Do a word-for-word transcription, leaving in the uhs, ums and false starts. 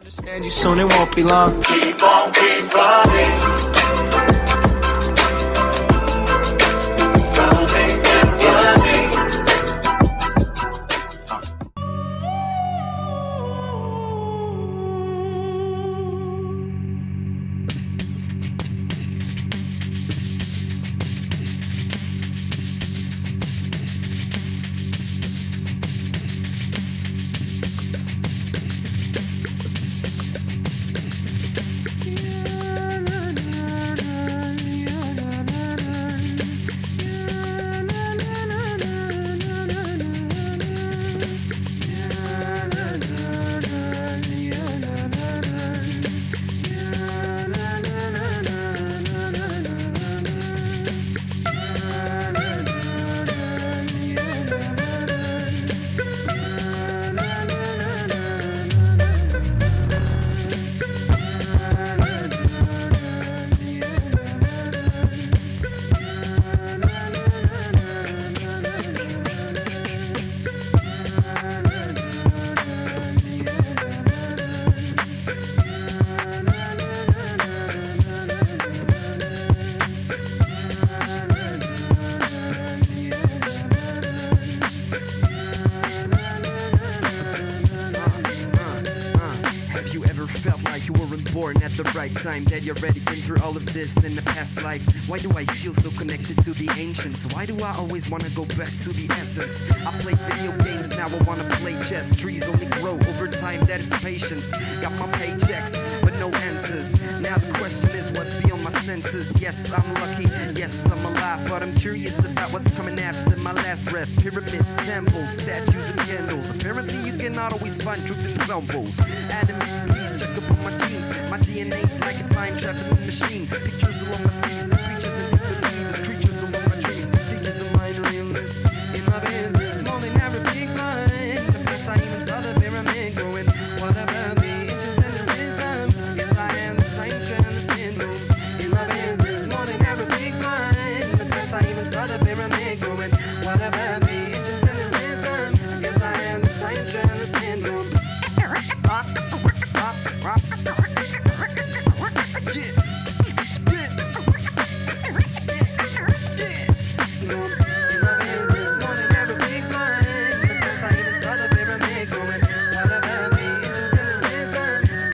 Understand you soon, it won't be long. Keep on, keep running. The right time that you're already been through all of this in the past life. Why do I feel so connected to the ancients? Why do I always want to go back to the essence? I play video games, now I want to play chess. Trees only grow over time, that is patience. Got my paychecks, but no answers. Now the question is what's beyond my senses. Yes, I'm lucky, yes, I'm alive, but I'm curious about what's coming after my last breath. Pyramids, temples, statues and candles. Apparently you cannot always find truth in symbols. Adam's please check up on my jeans. My D N A's like a time traveling machine. Pictures along my sleeves, creatures and disbelievers, creatures along my dreams, figures of minor illness. In my veins, there's more than every big mind. The best I even saw the pyramid growing. Whatever the ancients and the wisdom, yes I am the time traveling sinless. In my veins, there's more than every big mind. The best I even saw the pyramid growing.